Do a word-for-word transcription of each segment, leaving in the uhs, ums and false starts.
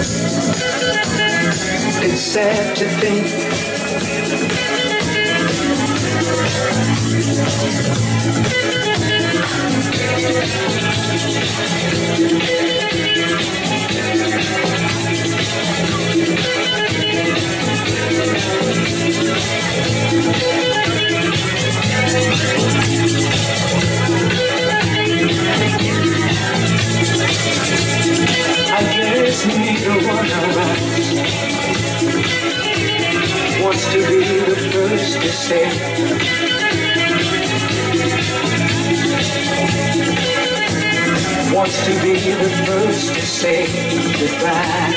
It's sad to think neither one of us wants to be the first to say wants to be the first to say goodbye.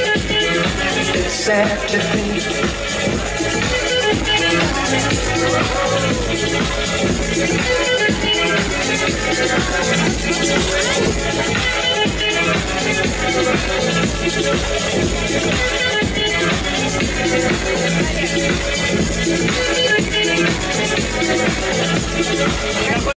It's sad to think